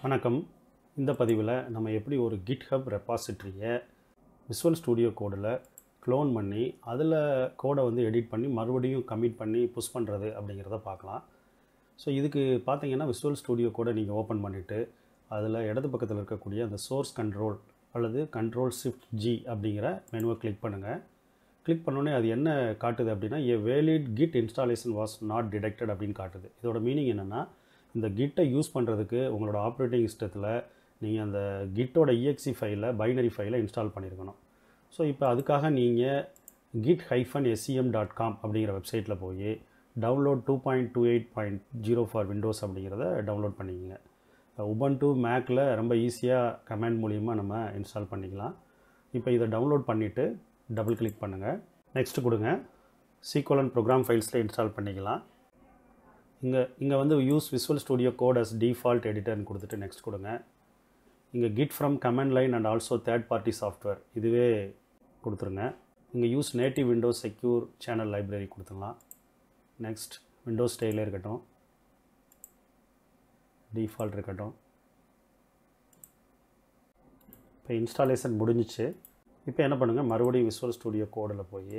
வணக்கம் இந்த பதிவில் நம்ம எப்படி ஒரு GitHub ரெபாசிட்டரியை விசுவல் ஸ்டுடியோ கோடில் க்ளோன் பண்ணி அதில் கோடை வந்து எடிட் பண்ணி மறுபடியும் கமிட் பண்ணி புஷ் பண்ணுறது அப்படிங்கிறத பார்க்கலாம். ஸோ இதுக்கு பார்த்தீங்கன்னா விசுவல் ஸ்டுடியோ கோடை நீங்கள் ஓப்பன் பண்ணிவிட்டு அதில் இடது பக்கத்தில் இருக்கக்கூடிய அந்த சோர்ஸ் கண்ட்ரோல் அல்லது Ctrl+Shift+G அப்படிங்கிற மெனுவை கிளிக் பண்ணுங்கள். கிளிக் பண்ணோடனே அது என்ன காட்டுது அப்படின்னா a valid Git installation was not detected அப்படின்னு காட்டுது. இதோட மீனிங் என்னென்னா இந்த கிட்டை யூஸ் பண்ணுறதுக்கு உங்களோட ஆப்ரேட்டிங் சிஸ்டத்தில் நீங்கள் அந்த கிட்டோட EXE ஃபைலை பைனரி ஃபைலை இன்ஸ்டால் பண்ணியிருக்கணும். ஸோ இப்போ அதுக்காக நீங்கள் git-sem.com அப்படிங்கிற வெப்சைட்டில் போய் டவுன்லோட் 2.28.0 ஃபார் விண்டோஸ் அப்படிங்கிறத டவுன்லோட் பண்ணிக்கங்க. உபுண்டு மேக்கில் ரொம்ப ஈஸியாக கமாண்ட் மூலிமா நம்ம இன்ஸ்டால் பண்ணிக்கலாம். இப்போ இதை டவுன்லோட் பண்ணிவிட்டு டபுள் கிளிக் பண்ணுங்கள். நெக்ஸ்ட்டு கொடுங்க. சீக்வலன் ப்ரோக்ராம் ஃபைல்ஸில் இன்ஸ்டால் பண்ணிக்கலாம். இங்கே வந்து use Visual studio Code as default எடிட்டர்னு கொடுத்துட்டு நெக்ஸ்ட் கொடுங்க. இங்கே Git from command line and also third party software இதுவே கொடுத்துருங்க. இங்கே use native Windows secure channel library கொடுத்துடலாம். நெக்ஸ்ட் விண்டோஸ் ஸ்டைலே இருக்கட்டும், டிஃபால்ட் இருக்கட்டும். இப்போ இன்ஸ்டாலேஷன் முடிஞ்சிச்சு. இப்போ என்ன பண்ணுங்கள், மறுபடியும் விசுவல் ஸ்டுடியோ கோடில் போய்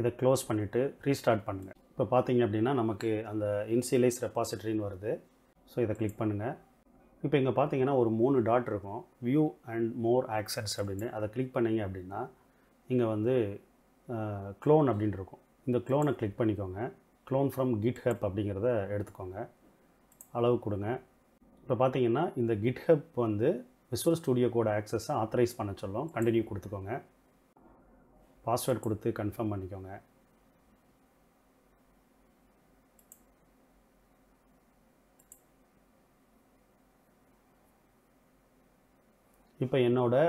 இதை க்ளோஸ் பண்ணிவிட்டு ரீஸ்டார்ட் பண்ணுங்கள். இப்போ பார்த்தீங்க அப்படின்னா நமக்கு அந்த இன்சியலைஸ் ரெபாசிட்டரின்னு வருது. ஸோ இதை கிளிக் பண்ணுங்கள். இப்போ இங்கே பார்த்தீங்கன்னா ஒரு 3 டாட் இருக்கும், வியூ அண்ட் மோர் ஆக்சஸ் அப்படின்னு. அதை கிளிக் பண்ணிங்க அப்படின்னா இங்கே வந்து க்ளோன் அப்படின்னு இருக்கும். இந்த க்ளோனை கிளிக் பண்ணிக்கோங்க. க்ளோன் ஃப்ரம் GitHub அப்படிங்கிறத எடுத்துக்கோங்க. அளவு கொடுங்க. இப்போ பார்த்தீங்கன்னா இந்த GitHub வந்து விசுவல் ஸ்டுடியோ கோட் ஆக்சஸை ஆத்தரைஸ் பண்ண சொல்லும். கண்டினியூ கொடுத்துக்கோங்க. பாஸ்வேர்ட் கொடுத்து கன்ஃபார்ம் பண்ணிக்கோங்க. இப்போ என்னோடய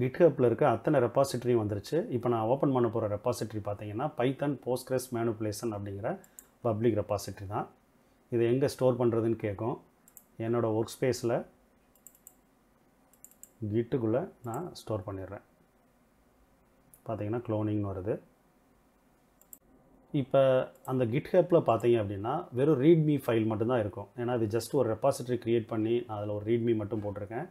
GitHubல இருக்க அத்தனை ரெபாசிட்டரியும் வந்துருச்சு. இப்போ நான் ஓப்பன் பண்ண போகிற ரெபாசிட்டரி பார்த்தீங்கன்னா பைத்தன் போஸ்ட்கிரஸ் மேனுப்புலேஷன் அப்படிங்கிற பப்ளிக் ரெபாசிட்டரி தான். இதை எங்கே ஸ்டோர் பண்ணுறதுன்னு கேட்கும். என்னோடய ஒர்க் ஸ்பேஸில் கிட்டுக்குள்ளே நான் ஸ்டோர் பண்ணிடுறேன். பார்த்தீங்கன்னா க்ளோனிங்னு வருது. இப்போ அந்த GitHubல் பார்த்தீங்க அப்படின்னா வெறும் ரீட்மி ஃபைல் மட்டும்தான் இருக்கும். ஏன்னா இது ஜஸ்ட் ஒரு ரெபாசிட்டரி க்ரியேட் பண்ணி நான் அதில் ஒரு ரீட்மி மட்டும் போட்டிருக்கேன்.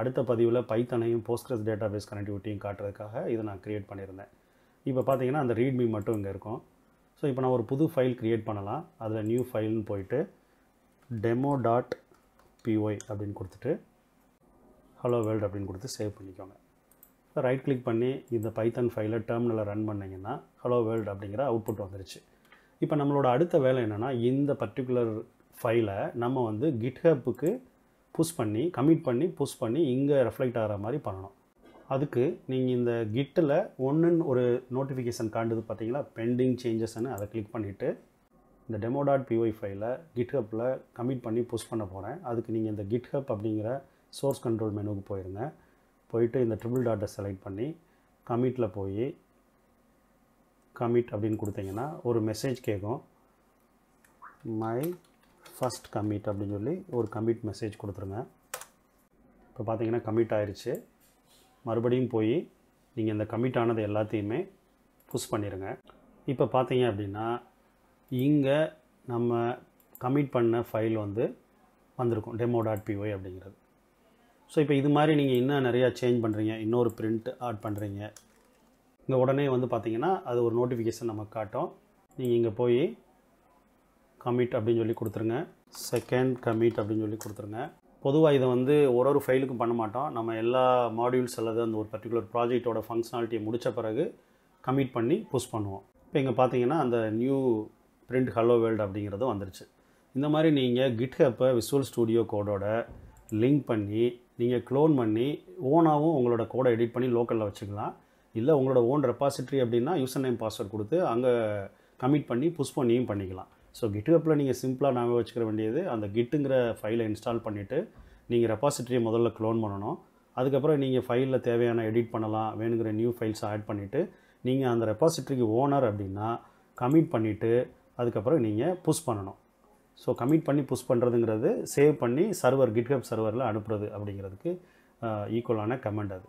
அடுத்த பதிவில் பைத்தனையும் போஸ்ட்கிரஸ் டேட்டாபேஸ் கனெக்டிவிட்டியும் காட்டுறதுக்காக இதை நான் க்ரியேட் பண்ணியிருந்தேன். இப்போ பார்த்தீங்கன்னா அந்த ரீட்மி மட்டும் இங்கே இருக்கும். ஸோ இப்போ நான் ஒரு புது ஃபைல் க்ரியேட் பண்ணலாம். அதில் நியூ ஃபைல்னு போயிட்டு demo.py அப்படின்னு கொடுத்துட்டு ஹலோ வேர்ல்டு அப்படின்னு கொடுத்து சேவ் பண்ணிக்கோங்க. இப்போ ரைட் கிளிக் பண்ணி இந்த பைத்தன் ஃபைலை டெர்மினலில் ரன் பண்ணிங்கன்னா ஹலோ வேர்ல்டு அப்படிங்கிற அவுட்புட் வந்துருச்சு. இப்போ நம்மளோட அடுத்த வேலை என்னென்னா இந்த பர்டிகுலர் ஃபைலை நம்ம வந்து GitHubக்கு புஷ் பண்ணி கமிட் பண்ணி புஷ் பண்ணி இங்கே ரெஃப்ளெக்ட் ஆகிற மாதிரி பண்ணணும். அதுக்கு நீங்கள் இந்த கிட்டில் ஒன்றுன்னு ஒரு நோட்டிஃபிகேஷன் காண்டுது பார்த்தீங்களா, பெண்டிங் சேஞ்சஸ்ன்னு. அதை கிளிக் பண்ணிவிட்டு இந்த demo.py ஃபைலை GitHubல கமிட் பண்ணி புஷ் பண்ண போகிறேன். அதுக்கு நீங்கள் இந்த GitHub அப்படிங்கிற சோர்ஸ் கண்ட்ரோல் மெனுவுக்கு போயிருங்க. போயிட்டு இந்த ட்ரிபிள் டாட்டை செலக்ட் பண்ணி கமிட்டில் போய் கமிட் அப்படின்னு கொடுத்தீங்கன்னா ஒரு மெசேஜ் கேட்கும். மை ஃபஸ்ட் கமிட் அப்படின்னு சொல்லி ஒரு கமிட் மெசேஜ் கொடுத்துருங்க. இப்போ பார்த்தீங்கன்னா கமிட் ஆயிடுச்சு. மறுபடியும் போய் நீங்கள் இந்த கமிட் ஆனது எல்லாத்தையுமே புஷ் பண்ணிடுங்க. இப்போ பார்த்தீங்க அப்படின்னா இங்கே நம்ம கமிட் பண்ண ஃபைல் வந்து வந்திருக்கும் demo.py அப்படிங்கிறது. ஸோ இப்போ இது மாதிரி நீங்கள் இன்னும் நிறையா சேஞ்ச் பண்ணுறீங்க, இன்னொரு பிரிண்ட் ஆட் பண்ணுறீங்க, இங்கே உடனே வந்து பார்த்தீங்கன்னா அது ஒரு நோட்டிஃபிகேஷன் நமக்கு காட்டும். நீங்கள் இங்கே போய் கமிட் அப்படின்னு சொல்லி கொடுத்துருங்க. செகண்ட் கமிட் அப்படின்னு சொல்லி கொடுத்துருங்க. பொதுவாக இதை வந்து ஒரு ஃபைலுக்கும் பண்ண மாட்டோம். நம்ம எல்லா மாடியூல்ஸ் அல்லது அந்த ஒரு பர்டிகுலர் ப்ராஜெக்டோட ஃபங்க்ஷனாலிட்டியை முடித்த பிறகு கமிட் பண்ணி புஷ் பண்ணுவோம். இப்போ இங்கே பார்த்தீங்கன்னா அந்த நியூ பிரிண்ட் ஹலோ வேர்ல்டு அப்படிங்கிறதும் வந்துருச்சு. இந்த மாதிரி நீங்கள் GitHubஐ விசுவல் ஸ்டுடியோ கோடோட லிங்க் பண்ணி நீங்கள் க்ளோன் பண்ணி ஓனாகவும் உங்களோட கோடை எடிட் பண்ணி லோக்கலில் வச்சுக்கலாம். இல்லை உங்களோட ஓன் ரெபாசிட்டரி அப்படின்னா யூசர் நேம் பாஸ்வேர்ட் கொடுத்து அங்கே கமிட் பண்ணி புஷ் பண்ணியும் பண்ணிக்கலாம். ஸோ GitHubல நீங்கள் சிம்பிளாக நாங்கள் வச்சுக்கிற வேண்டியது அந்த கிட்டுங்கிற ஃபைலை இன்ஸ்டால் பண்ணிவிட்டு நீங்கள் ரெபாசிட்டரியை முதல்ல க்ளோன் பண்ணணும். அதுக்கப்புறம் நீங்கள் ஃபைலில் தேவையான எடிட் பண்ணலாம், வேணுங்கிற நியூ ஃபைல்ஸை ஆட் பண்ணிவிட்டு நீங்கள் அந்த ரெபாசிட்டரிக்கு ஓனர் அப்படின்னா கமிட் பண்ணிவிட்டு அதுக்கப்புறம் நீங்கள் புஷ் பண்ணணும். ஸோ கமிட் பண்ணி புஷ் பண்ணுறதுங்கிறது சேவ் பண்ணி சர்வர் GitHub சர்வரில் அனுப்புறது அப்படிங்கிறதுக்கு ஈக்குவலான கமெண்ட் அது.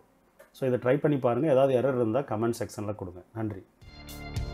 ஸோ இதை ட்ரை பண்ணி பாருங்கள். ஏதாவது எரர் இருந்தால் கமெண்ட் செக்ஷனில் கொடுங்க. நன்றி.